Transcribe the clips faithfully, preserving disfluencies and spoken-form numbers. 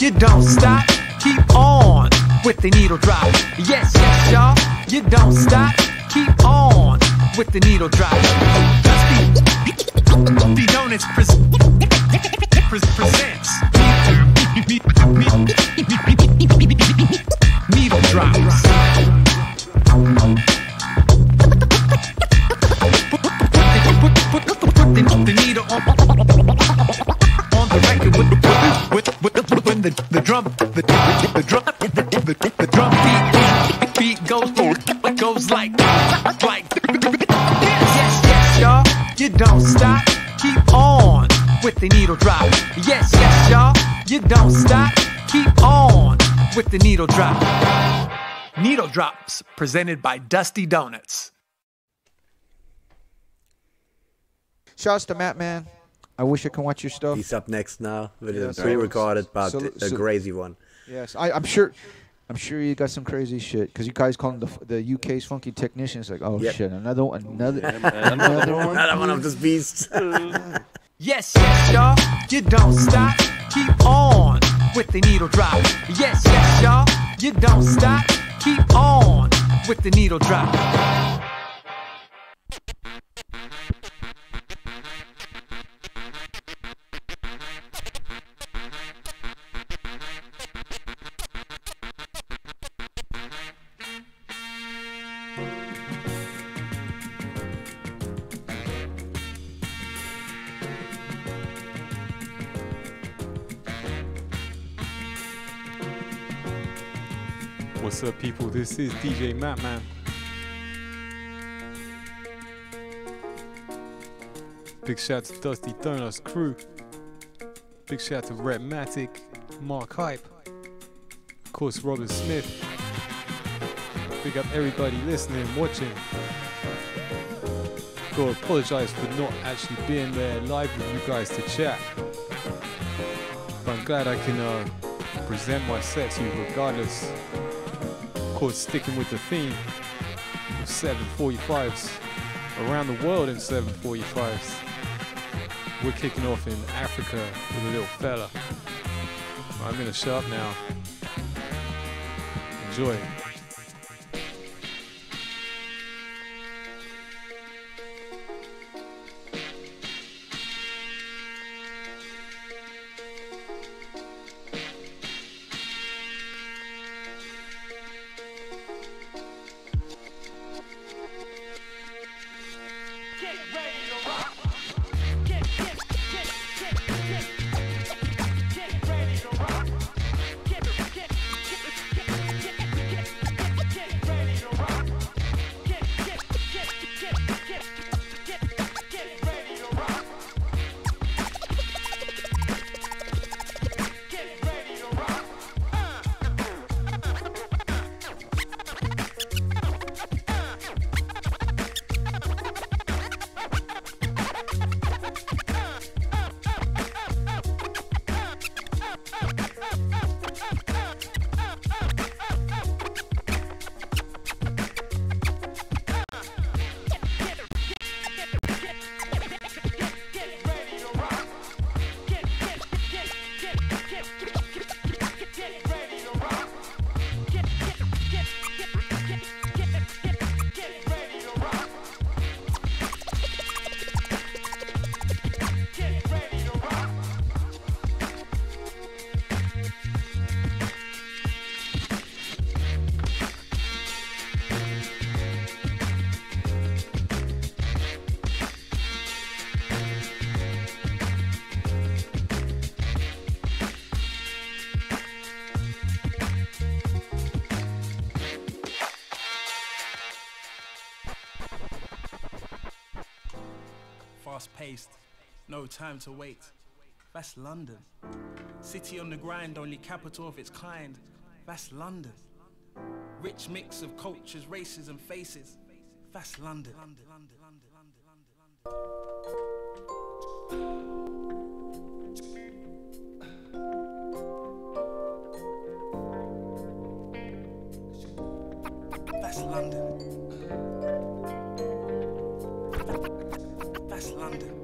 you don't stop, keep on with the needle drop. Yes, yes, y'all, you don't stop, keep on with the needle drop. Dusty Donuts pres pres presents needle drops. The needle on, on the record with with with, with, with the, the drum the, the, the drum the, the, the drum beat beat goes goes like like yes yes yes y'all, you don't stop, keep on with the needle drop. Yes yes y'all, you don't stop, keep on with the needle drop. Needle drops presented by Dusty Donuts. Shouts to Matman. I wish I could watch your stuff. He's up next now. With yeah, a so pre-recorded, but so, so, a crazy one. Yes, I, I'm sure. I'm sure you got some crazy shit because you guys call him the the U K's funky technician. It's like, oh yep. shit, another one, another, another one, another one of this beast. Yes, yes, y'all, you don't stop, keep on with the needle drop. Yes, yes, y'all, you don't stop, keep on with the needle drop. What's up, people? This is D J Matman. Big shout to Dusty Donuts Crew. Big shout to Rhettmatic, Marc Hype, of course Robert Smith. Big up everybody listening, watching. Gotta apologize for not actually being there live with you guys to chat. But I'm glad I can uh, present my set to you regardless. Of course, sticking with the theme of seven forty-fives around the world in seven forty-fives. We're kicking off in Africa with a little fella. I'm in a shop now. Enjoy. Paced, no time to wait. That's London. City on the grind, only capital of its kind. That's London. Rich mix of cultures, races and faces. That's London. London, London, London, London, London, London. That's London. London. That's London.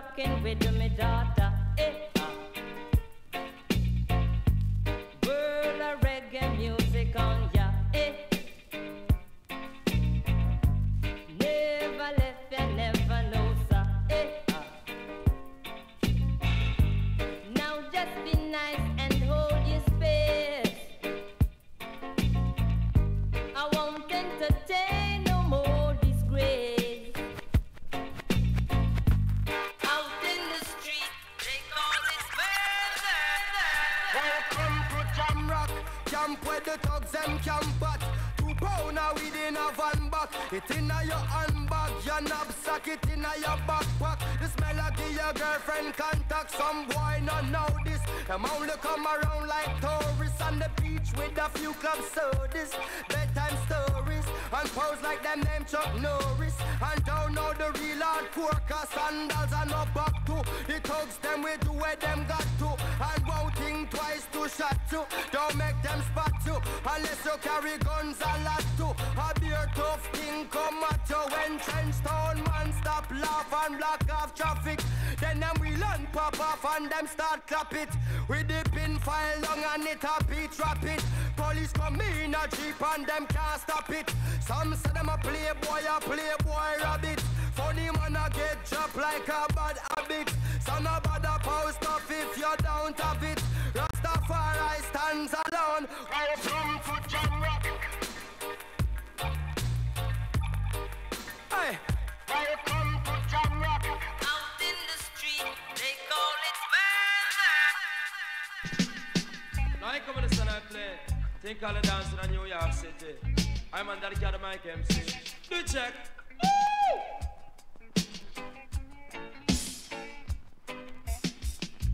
rocking with me daughter, eh? World of reggae music on ya, eh? Never left and never know, sir, eh? Now just be nice and hold your space. I won't entertain no more disgrace. Camp where the thugs and camp at. Two pounder within a van back. It inna your handbag, your knapsack, it inna your backpack. This melody your girlfriend contact. Some boy not know this. Them only come around like tourists on the beach with a few club sodas, bedtime stories, and pose like them named Chuck Norris. And don't know the real hard pork, sandals and no back to. The thugs them with the way them got to. And won't think twice to shot you. Don't make them spot you unless you carry guns a lot too. A beer tough thing come at you when trench town man stop laugh and block off traffic. Then them we learn pop off and them start clap it. We dip in file long and it happy trap it. Police come in a jeep and them can't stop it. Some say them a playboy, a playboy rabbit. Funny man a get dropped like a bad habit. Son of a bad post off if you don't have it. Rastafari stands alone. I come for jam rock. Hey, I come for jam rock. Out in the street, they call it murder. Now I come in the sun and play. Think I'll dance in New York City. I'm on that cat of my M C. Do check. Woo!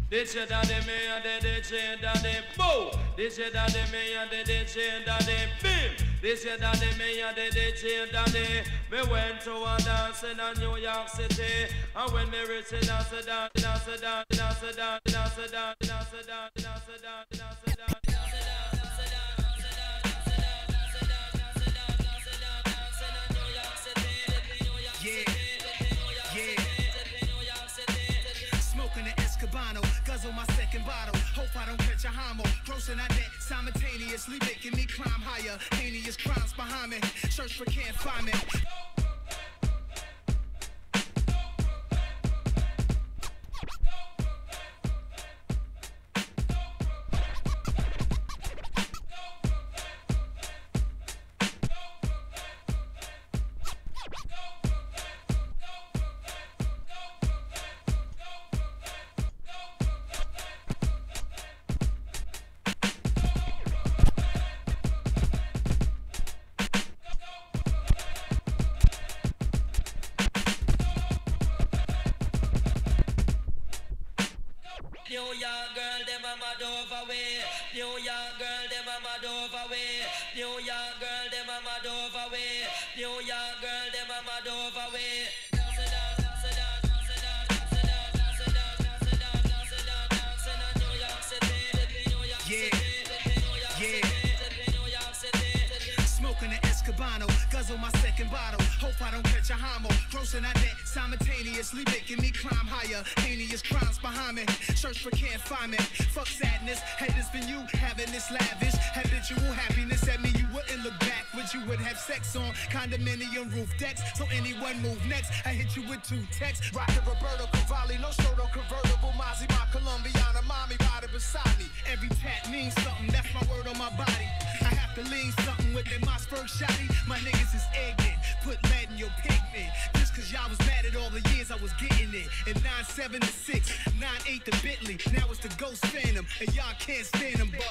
D J Daddy me and the D J Daddy Boo. D J Daddy me and the D J Daddy Bim. D J Daddy me and the D J Daddy. Me went to a dance in New York City. And when me reached the dance, dance, dance, dance, dance, dance, dance, dance, dance, dance, dance, dance, dance, dance, dance. Guzzle my second bottle. Hope I don't catch a homo. Close in our net, simultaneously making me climb higher. Heinous crimes behind me. Search for can't find me. New York girl, them a mad over way. New York girl, them a mad over way. New York girl, them a mad over way. New York girl, them a mad over way. Yeah, yeah. Smoking an Escobano, guzzle my second bottle. Hope I don't catch a homo. Grossing at that simultaneously making me climb higher. Heinous crimes behind me. Search for can't find me. Fuck sadness. Had this been you having this lavish habitual happiness at me, you wouldn't look back. What you would have sex on condominium roof decks. So anyone move next. I hit you with two texts. Rocket Roberto Cavalli, no show, no convertible. Mozzie, my Colombiana, mommy body beside me. Every tat means something. That's my word on my body. I have to lean something with that my spur shotty. My niggas is ignorant. Put lead in your pigment. Just cause y'all was mad at all the years I was getting it. And nine seven to six, nine eight to Bentley. Now it's the ghost phantom, and y'all can't stand them, but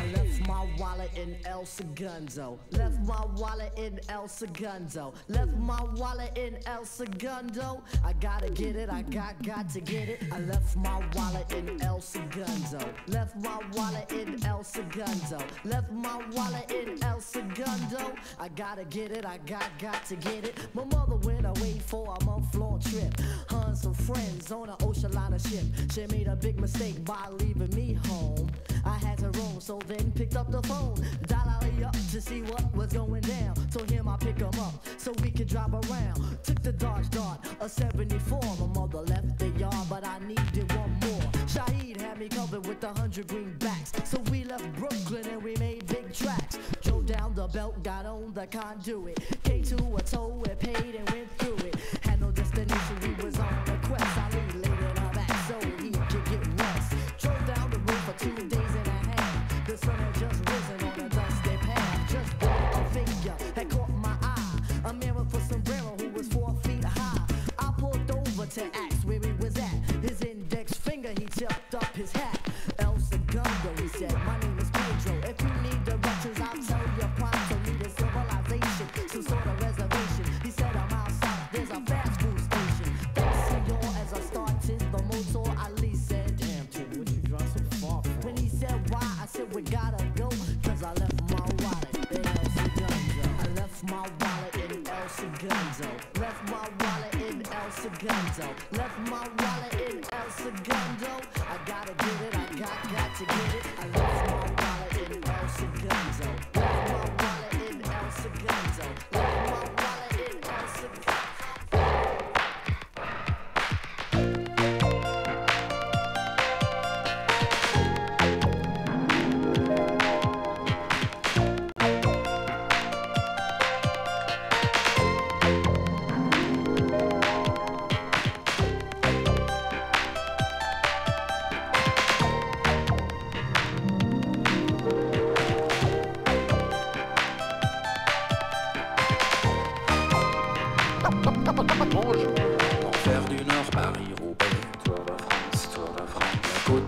I left my wallet in El Segundo. Left my wallet in El Segundo. Left my wallet in El Segundo. I gotta get it, I got got to get it. I left my wallet in El Segundo. Left my wallet in El Segundo. Left my wallet in El Segundo. I gotta get it, I got got to get it. My mother went away for a month-long trip. Her and some friends on an ocean liner ship. She made a big mistake by leaving me home. I had to roam So then picked up the phone, dial alley up to see what was going down. Told him I'd pick him up so we could drive around. Took the Dodge Dart, a seventy-four. My mother left the yard, but I needed one more. Shaheed had me covered with a hundred greenbacks. So we left Brooklyn and we made big tracks. Drove down the belt, got on the conduit. Came to a toll, it paid and went through it. Had no destination, we was on a quest. I laid laid in our back so he could get rest. Drove down the road for two days and a half. The sun had just risen on a dusty path. Just bought a figure that caught my eye. A man with a sombrero who was four feet high. I pulled over to ask where he was at. His index finger, he tipped up his hat. El Segundo, he said, my name is Pedro. If you need directions, I'll tell you pronto. Need a civilization, some sort of reservation. He said, I'm out south, there's a fast food station. Thanks, senor, as I started the motor, I least said, damn, dude, what you drive so far for? When he said, why, I said, we gotta go, cause I left my wallet in El Segundo. I left my wallet in El Segundo. Left my wallet in El Segundo. Left my wallet in El Segundo. I gotta get it, I got, got to get it. I left my wallet in El Segundo. Left my wallet in El Segundo. Left my wallet in El Segundo.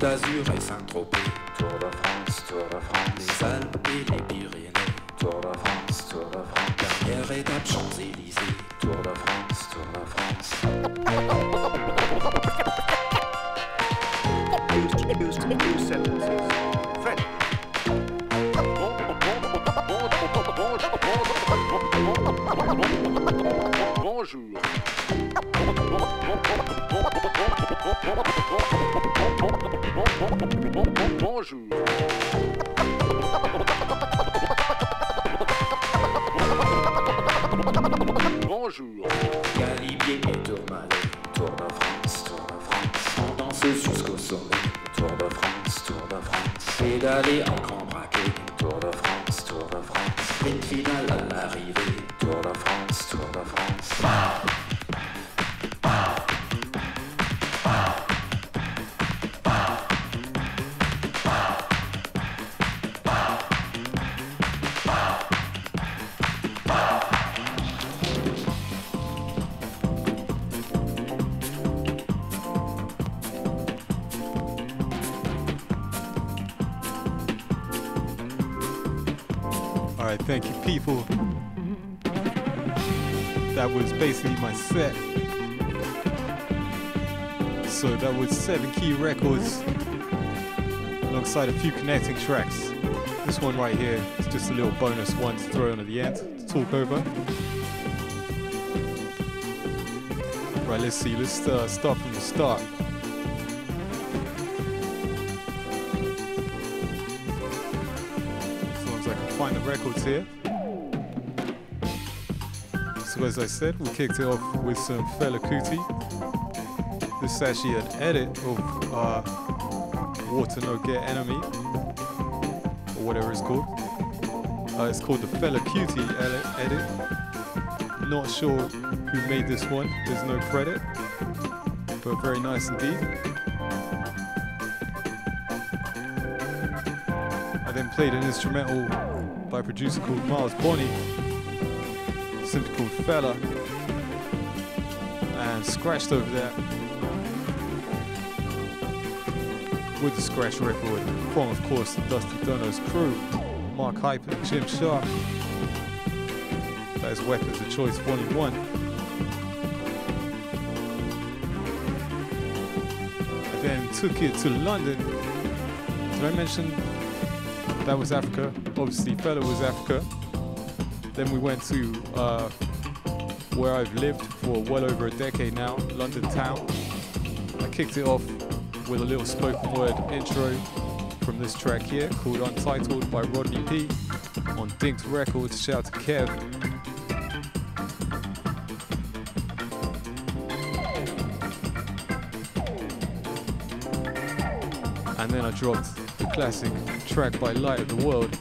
Azur et Saint-Tropez, Tour de France, Tour de France, les Alpes et les Pyrénées, Tour de France, Tour de France, dernière étape Champs-Élysées, Tour de France, Tour de France. Bonjour. Bonjour. Bonjour. Calibier et Tourmalet, Tour de France, Tour de France. On danse jusqu'au sommet, Tour de France, Tour de France. Pédaler en grand braquet, Tour de France, Tour de France. Sprint final à l'arrivée, Tour de France, Tour de France. Bah Thank you, people. That was basically my set. So that was Seven Key Records, alongside a few connecting tracks. This one right here is just a little bonus one to throw in at the end to talk over. Right, let's see. Let's uh, start from the start. Records here. So as I said, we kicked it off with some Fela Kuti. This is actually an edit of uh, Water No Get Enemy, or whatever it's called. Uh, it's called the Fela Kuti edit. Not sure who made this one, there's no credit, but very nice indeed. I then played an instrumental by a producer called Mars Bonny, simply called Fela, and Scratched over there with the Scratch record from, of course, the Dusty Donuts crew, Marc Hype and Jim Sharp. That is Weapons of Choice Volume One. I then took it to London. Did I mention that was Africa? Obviously, Fela was Africa. Then we went to uh, where I've lived for well over a decade now, London town. I kicked it off with a little spoken word intro from this track here called Untitled by Rodney P on Dinked Records. Shout out to Kev. And then I dropped the classic track by Light of the World,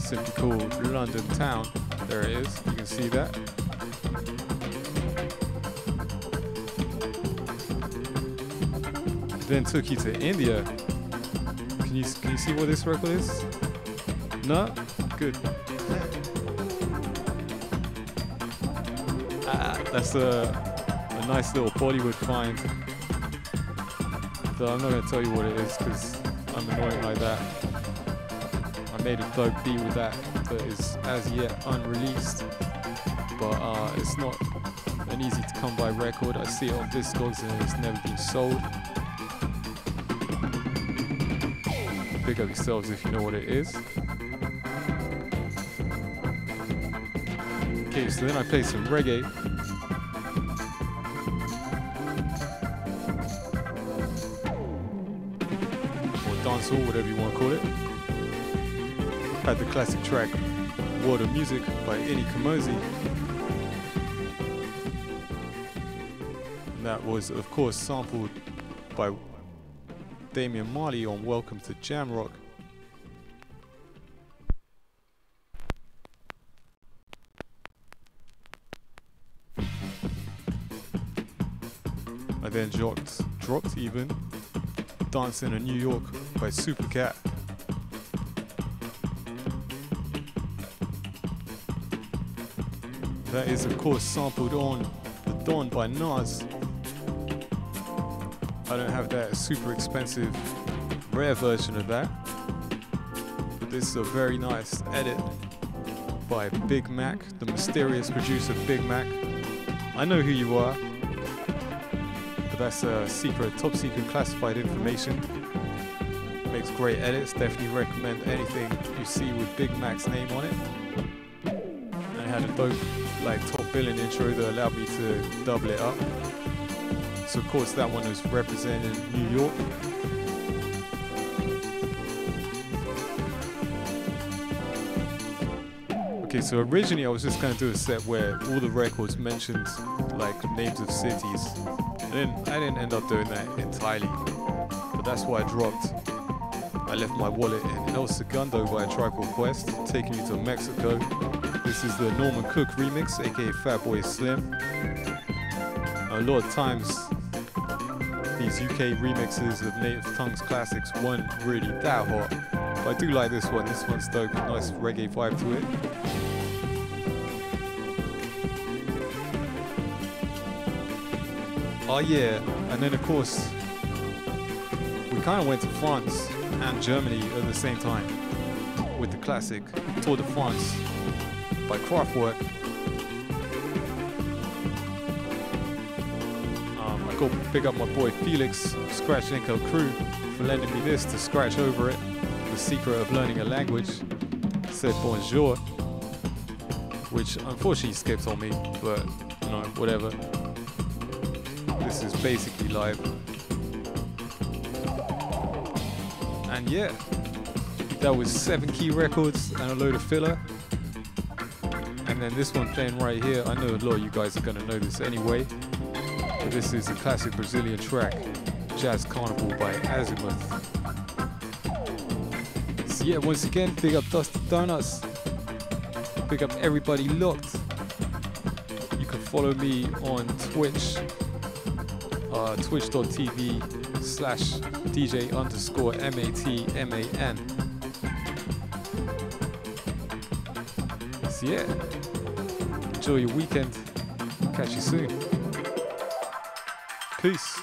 simply called London Town. There it is, you can see that. Then took you to India. Can you, can you see what this record is? No? Good. Ah, that's a, a nice little Bollywood find. Though I'm not going to tell you what it is because I'm annoying like that. I made a dope beat with that that is as yet unreleased, but uh, it's not an easy to come by record. I see it on Discogs and it's never been sold. Pick up yourselves if you know what it is. Okay, so then I played some reggae. Or whatever you want to call it. Had the classic track World of Music by Eni Komosi. And that was of course sampled by Damian Marley on Welcome to Jamrock. I then dropped, dropped even Dancing in New York by Supercat. That is of course sampled on The Don by Nas. I don't have that super expensive rare version of that, but this is a very nice edit by Big Mack, the mysterious producer Big Mack. I know who you are. That's a secret, top secret classified information. Makes great edits, definitely recommend anything you see with Big Mack's name on it. And it had a dope, like, top billing intro that allowed me to double it up. So of course that one was representing New York. Okay, so originally I was just going to do a set where all the records mentioned, like, names of cities. I didn't, I didn't end up doing that entirely, but that's why I dropped. I left my wallet in El Segundo by A Tribe Quest, taking me to Mexico. This is the Norman Cook remix, aka Fatboy Slim. A lot of times, these U K remixes of Native Tongues classics weren't really that hot, but I do like this one. This one's dope, nice reggae vibe to it. Oh yeah, and then of course, we kind of went to France and Germany at the same time with the classic Tour de France by Kraftwerk. Um, I go pick up my boy Felix, Scratch Nickel Crew, for lending me this to scratch over it. The secret of learning a language. It said bonjour, which unfortunately skipped on me, but you know, whatever. This is basically live. And yeah, that was Seven Key Records and a load of filler. And then this one playing right here, I know a lot of you guys are going to know this anyway, but this is a classic Brazilian track, Jazz Carnival by Azimuth. So yeah, once again, big up Dusty Donuts, big up everybody locked. You can follow me on Twitch. Uh, twitch.tv slash DJ underscore M A T M A N. So yeah, enjoy your weekend. Catch you soon. Peace.